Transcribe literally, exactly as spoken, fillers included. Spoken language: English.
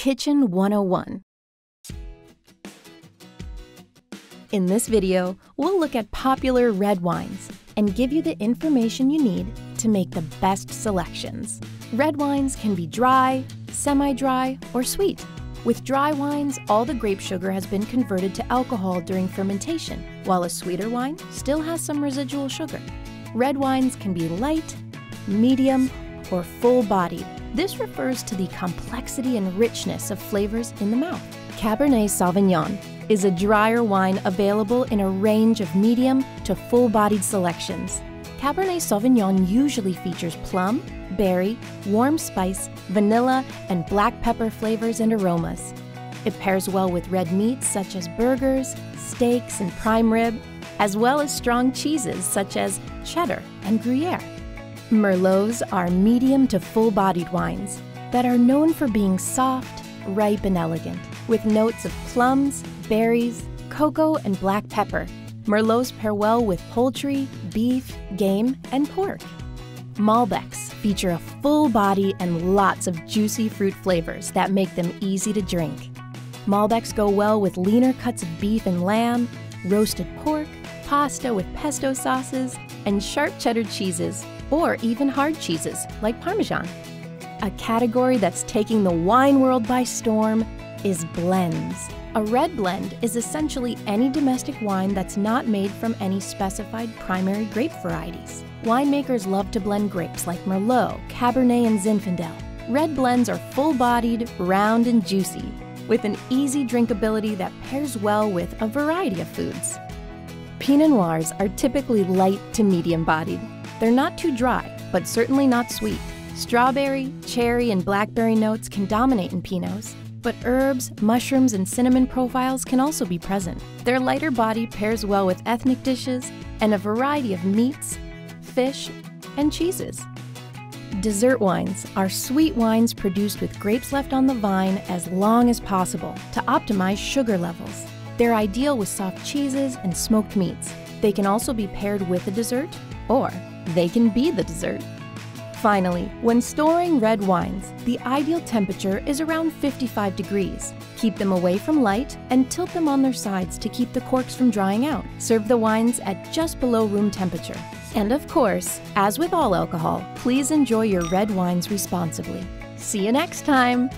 Kitchen one oh one. In this video, we'll look at popular red wines and give you the information you need to make the best selections. Red wines can be dry, semi-dry, or sweet. With dry wines, all the grape sugar has been converted to alcohol during fermentation, while a sweeter wine still has some residual sugar. Red wines can be light, medium, or full-bodied. This refers to the complexity and richness of flavors in the mouth. Cabernet Sauvignon is a drier wine available in a range of medium to full-bodied selections. Cabernet Sauvignon usually features plum, berry, warm spice, vanilla, and black pepper flavors and aromas. It pairs well with red meats such as burgers, steaks, and prime rib, as well as strong cheeses such as cheddar and Gruyere. Merlots are medium to full-bodied wines that are known for being soft, ripe, and elegant, with notes of plums, berries, cocoa, and black pepper. Merlots pair well with poultry, beef, game, and pork. Malbecs feature a full body and lots of juicy fruit flavors that make them easy to drink. Malbecs go well with leaner cuts of beef and lamb, roasted pork, pasta with pesto sauces, and sharp cheddar cheeses, or even hard cheeses like Parmesan. A category that's taking the wine world by storm is blends. A red blend is essentially any domestic wine that's not made from any specified primary grape varieties. Winemakers love to blend grapes like Merlot, Cabernet, and Zinfandel. Red blends are full-bodied, round, and juicy, with an easy drinkability that pairs well with a variety of foods. Pinot Noirs are typically light to medium-bodied. They're not too dry, but certainly not sweet. Strawberry, cherry, and blackberry notes can dominate in Pinots, but herbs, mushrooms, and cinnamon profiles can also be present. Their lighter body pairs well with ethnic dishes and a variety of meats, fish, and cheeses. Dessert wines are sweet wines produced with grapes left on the vine as long as possible to optimize sugar levels. They're ideal with soft cheeses and smoked meats. They can also be paired with a dessert, or they can be the dessert. Finally, when storing red wines, the ideal temperature is around fifty-five degrees. Keep them away from light and tilt them on their sides to keep the corks from drying out. Serve the wines at just below room temperature. And of course, as with all alcohol, please enjoy your red wines responsibly. See you next time!